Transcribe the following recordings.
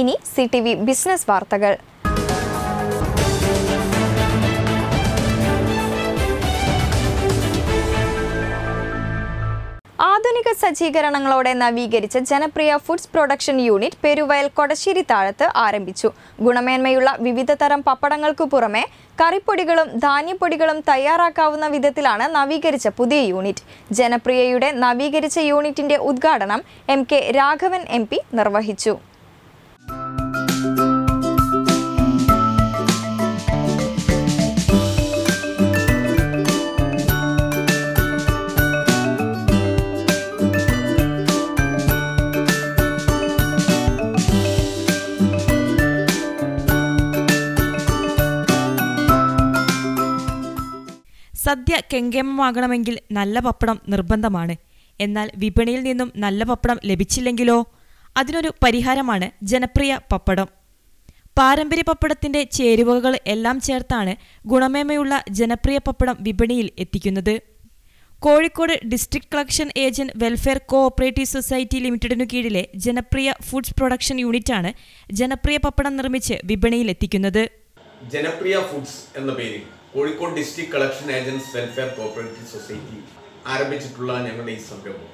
ഇനി CTV business വാർത്തകൾ. ആധുനിക സജ്ജീകരണങ്ങളോടെ നവീകരിച്ച Janapriya foods production unit Peruvayal Kodassery Thazhath ആരംഭിച്ചു. ഗുണമേന്മയുള്ള വിവിധ തരം പപ്പടങ്ങൾക്കു പുറമെ കറിപ്പൊടികളും ധാന്യപ്പൊടികളും തയ്യാറാക്കാവുന്ന വിധത്തിലാണ് നവീകരിച്ച പുതിയ യൂണിറ്റ്. ജനപ്രിയയുടെ നവീകരിച്ച യൂണിറ്റിന്റെ ഉദ്ഘാടനം M K Raghavan M P നിർവഹിച്ചു. സദ്യ കെങ്കേമമാകണമെങ്കിൽ നല്ല പപ്പടം നിർബന്ധമാണ്. എന്നാൽ വിപണിയിൽ നിന്നും നല്ല പപ്പടം ലഭിച്ചില്ലെങ്കിലോ? അതിനൊരു പരിഹാരമാണ് ജനപ്രിയ പപ്പടം. പാരമ്പര്യ പപ്പടത്തിൻ്റെ ചേരുവകൾ എല്ലാം ചേർത്താണ് ഗുണമേന്മയുള്ള ജനപ്രിയ പപ്പടം വിപണിയിൽ എത്തിക്കുന്നത്. Kozhikode district collection agent welfare co operative society ലിമിറ്റഡിനു കീഴിലെ ജനപ്രിയ ഫുഡ്സ് പ്രൊഡക്ഷൻ യൂണിറ്റാണ് ജനപ്രിയ പപ്പടം നിർമ്മിച്ച് വിപണിയിൽ എത്തിക്കുന്നത്. ജനപ്രിയ ഫുഡ്സ് എന്ന പേരിൽ Kozhikode district collection agents welfare cooperative society ആരംഭിച്ചിട്ടുള്ള ഞങ്ങളുടെ ഈ സംരംഭം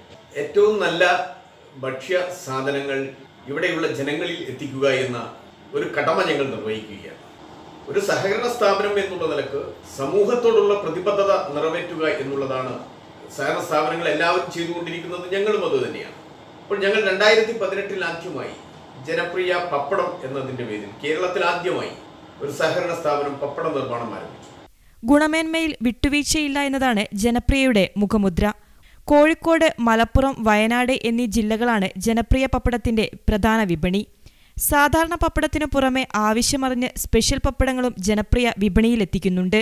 ഏറ്റവും നല്ല ഭക്ഷ്യ സാധനങ്ങൾ ഇവിടെയുള്ള ജനങ്ങളിൽ എത്തിക്കുക എന്ന ഒരു കടമ ഞങ്ങൾ നിർവഹിക്കുകയാണ്. ഒരു സഹകരണ സ്ഥാപനം എന്നുള്ള നിലക്ക് സമൂഹത്തോടുള്ള പ്രതിബദ്ധത നിറവേറ്റുക എന്നുള്ളതാണ് സഹകരണ സ്ഥാപനങ്ങൾ എല്ലാവരും ചെയ്തുകൊണ്ടിരിക്കുന്നത്, ഞങ്ങളും അതുതന്നെയാണ്. അപ്പോൾ ഞങ്ങൾ 2018 ആദ്യമായി ജനപ്രിയ പപ്പടം എന്നതിൻ്റെ പേരിൽ കേരളത്തിൽ ആദ്യമായി ഒരു സഹകരണ സ്ഥാപനം പപ്പട നിർമ്മാണം ആരംഭിച്ചു. ഗുണമേന്മയിൽ വിട്ടുവീഴ്ചയില്ല എന്നതാണ് ജനപ്രിയയുടെ മുഖമുദ്ര. കോഴിക്കോട്, മലപ്പുറം, വയനാട് എന്നീ ജില്ലകളാണ് ജനപ്രിയ പപ്പടത്തിൻ്റെ പ്രധാന വിപണി. സാധാരണ പപ്പടത്തിനു പുറമെ ആവശ്യമറിഞ്ഞ് സ്പെഷ്യൽ പപ്പടങ്ങളും ജനപ്രിയ വിപണിയിലെത്തിക്കുന്നുണ്ട്.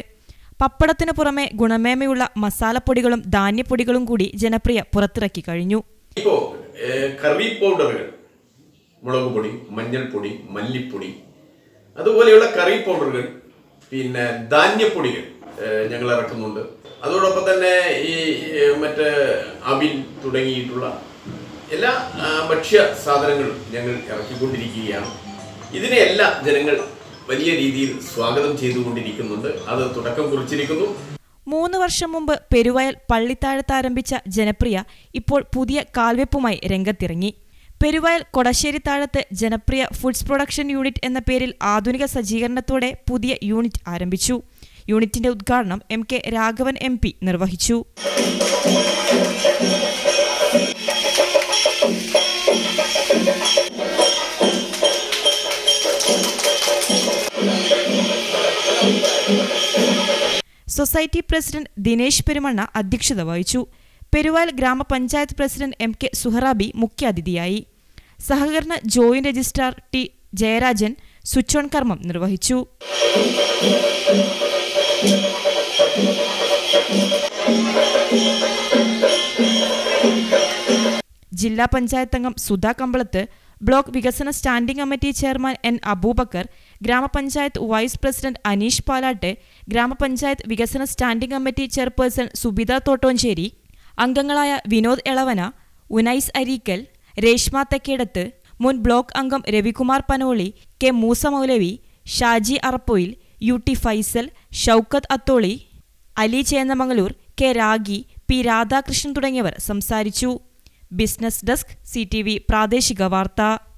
പപ്പടത്തിനു പുറമെ ഗുണമേന്മയുള്ള മസാലപ്പൊടികളും ധാന്യപ്പൊടികളും കൂടി ജനപ്രിയ പുറത്തിറക്കി കഴിഞ്ഞു. ഇപ്പോൾ കറി പൗഡറുകൾ, മുളക് പൊടി, മഞ്ഞൾപ്പൊടി, മല്ലിപ്പൊടി, അതുപോലെയുള്ള കറി പൗഡറുകൾ, പിന്നെ ധാന്യപ്പൊടികൾ ഞങ്ങൾ ഇറക്കുന്നുണ്ട്. അതോടൊപ്പം തന്നെ ഈ മറ്റ് അവിൽ തുടങ്ങിയിട്ടുള്ള എല്ലാ ഭക്ഷ്യ സാധനങ്ങളും ഞങ്ങൾ ഇറക്കിക്കൊണ്ടിരിക്കുകയാണ്. ഇതിനെല്ലാം ജനങ്ങൾ വലിയ രീതിയിൽ സ്വാഗതം ചെയ്തുകൊണ്ടിരിക്കുന്നുണ്ട്. അത് തുടക്കം കുറിച്ചിരിക്കുന്നു. 3 വർഷം മുമ്പ് പെരുവയൽ പള്ളിത്താഴത്ത് ആരംഭിച്ച ജനപ്രിയ ഇപ്പോൾ പുതിയ കാൽവെപ്പുമായി രംഗത്തിറങ്ങി. പെരുവയൽ കൊടശ്ശേരി താഴത്ത് ജനപ്രിയ ഫുഡ്സ് പ്രൊഡക്ഷൻ യൂണിറ്റ് എന്ന പേരിൽ ആധുനിക സജ്ജീകരണത്തോടെ പുതിയ യൂണിറ്റ് ആരംഭിച്ചു. യൂണിറ്റിന്റെ ഉദ്ഘാടനം M K Raghavan M P നിർവഹിച്ചു. സൊസൈറ്റി പ്രസിഡന്റ് ദിനേശ് പെരുമണ്ണ അധ്യക്ഷത വഹിച്ചു. പെരുവയൽ ഗ്രാമപഞ്ചായത്ത് പ്രസിഡന്റ് എം കെ സുഹറാബി മുഖ്യാതിഥിയായി. സഹകരണ joint registrar T. Jayarajan switch on കർമ്മം നിർവഹിച്ചു. ജില്ലാ പഞ്ചായത്ത് അംഗം സുധാ കമ്പളത്ത്, ബ്ലോക്ക് വികസന standing committee chairman N Abubakar, ഗ്രാമപഞ്ചായത്ത് വൈസ് പ്രസിഡന്റ് അനീഷ് പാലാട്ടെ, ഗ്രാമപഞ്ചായത്ത് വികസന standing committee chairperson Subida Thottoncheri, അംഗങ്ങളായ വിനോദ് എളവന, ഉനൈസ് അരീക്കൽ, രേഷ്മ തെക്കേടത്ത്, മുൻ ബ്ലോക്ക് അംഗം Ravikumar Panoli, K Moosa Moulavi, Shaji Arappoyil, UT Faisal, Shoukath Atholi, Ali Chayan, K Ragi, പിരാദാ Krishnan തുടങ്ങിയവർ സംസാരിച്ചു. ബിസിനസ് ഡെസ്ക് CTV പ്രാദേശിക വാർത്ത.